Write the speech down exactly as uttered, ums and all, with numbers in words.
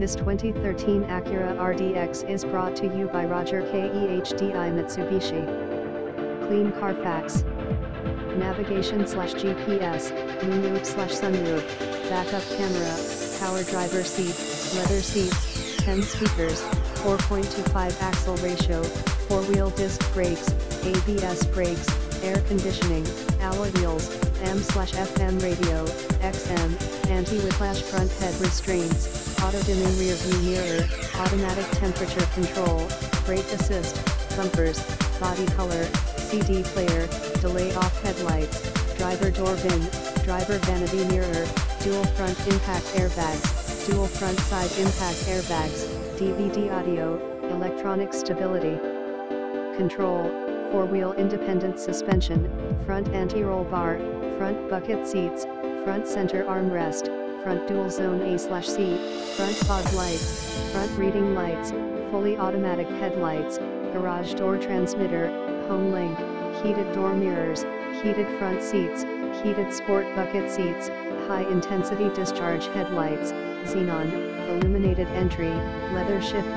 This twenty thirteen Acura R D X is brought to you by Roger K E H D I Mitsubishi. Clean Carfax. Navigation slash G P S, moonroof slash sunroof, backup camera, power driver seat, leather seats, ten speakers, four point two five axle ratio, four-wheel disc brakes, A B S brakes, air conditioning, alloy wheels, A M slash F M radio, X M, anti-whiplash front head restraints, auto-dimming rear view mirror, automatic temperature control, brake assist, bumpers, body color, C D player, delay off headlights, driver door bin, driver vanity mirror, dual front impact airbags, dual front side impact airbags, D V D audio, electronic stability control, four-wheel independent suspension, front anti-roll bar, front bucket seats, front center armrest, front dual zone A C, front fog lights, front reading lights, fully automatic headlights, garage door transmitter, home link, heated door mirrors, heated front seats, heated sport bucket seats, high-intensity discharge headlights, xenon, illuminated entry, leather shift